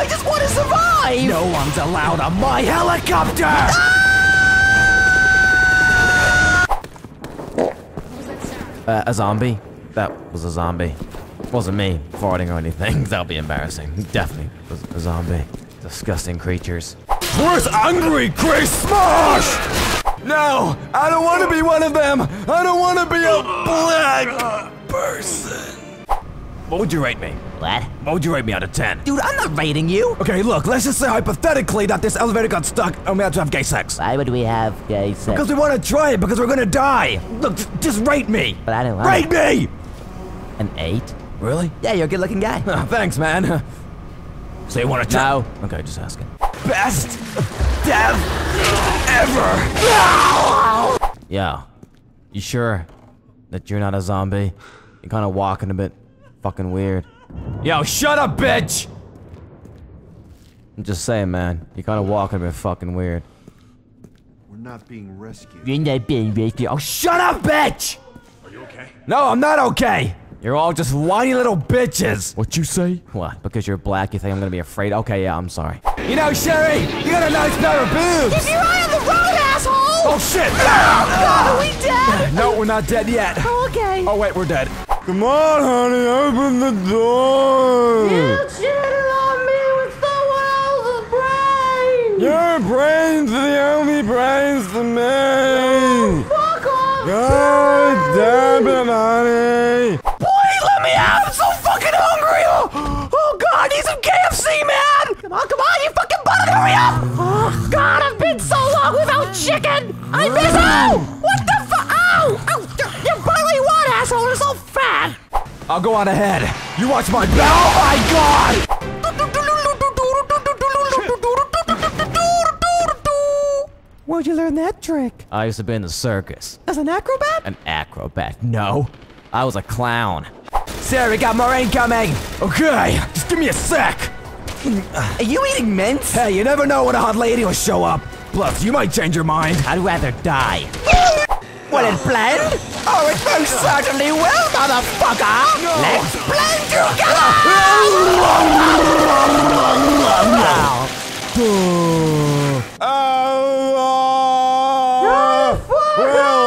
I just want to survive! No one's allowed on my helicopter! Ah! What was that sound? A zombie. That was a zombie. It wasn't me farting or anything. That'll be embarrassing. Definitely was a zombie. Disgusting creatures. Where's Angry Chris Smosh? No! I don't want to be one of them! I don't want to be a black person! What would you rate me? What? What would you rate me out of 10? Dude, I'm not rating you! Okay, look, let's just say hypothetically that this elevator got stuck and we had to have gay sex. Why would we have gay sex? Because we want to try it, because we're gonna die! Look, just rate me! But I don't want Rate me! An 8? Really? Yeah, you're a good-looking guy. Oh, thanks, man. So you want to try? No. Okay, just asking. Best death ever! Yeah. You sure that you're not a zombie? You're kind of walking a bit fucking weird. Yo, shut up, bitch! I'm just saying, man. You're kind of walking a bit fucking weird. We're not being rescued. You're not being rescued. Oh, shut up, bitch! Are you okay? No, I'm not okay! You're all just whiny little bitches! What you say? What? Because you're black, you think I'm gonna be afraid? Okay, yeah, I'm sorry. You know, Sherry, you got a nice pair of boobs! Keep your eye on the road, asshole! Oh, shit! Oh, God, are we dead? No, we're not dead yet. Oh, okay. Oh, wait, we're dead. Come on, honey, open the door! You cheated on me with someone else's brain! Your brains are the only brains to me! Oh, fuck off! God damn it, honey! I'm so fucking hungry! Oh God, I need some KFC, man! Come on, you fucking butter, hurry up! Oh God, I've been so long without chicken! I miss out! What the fuck? Ow! Ow! You're barely one, asshole! It's so fat! I'll go on ahead. You watch my back. Oh my God! Where'd you learn that trick? I used to be in the circus. As an acrobat? An acrobat? No. I was a clown. Sarah, we got more incoming! Okay, just give me a sec! Are you eating mints? Hey, you never know when a hot lady will show up. Plus, you might change your mind. I'd rather die. Will it blend? Oh, it most certainly will, motherfucker! No. Let's blend together! Oh, fuck!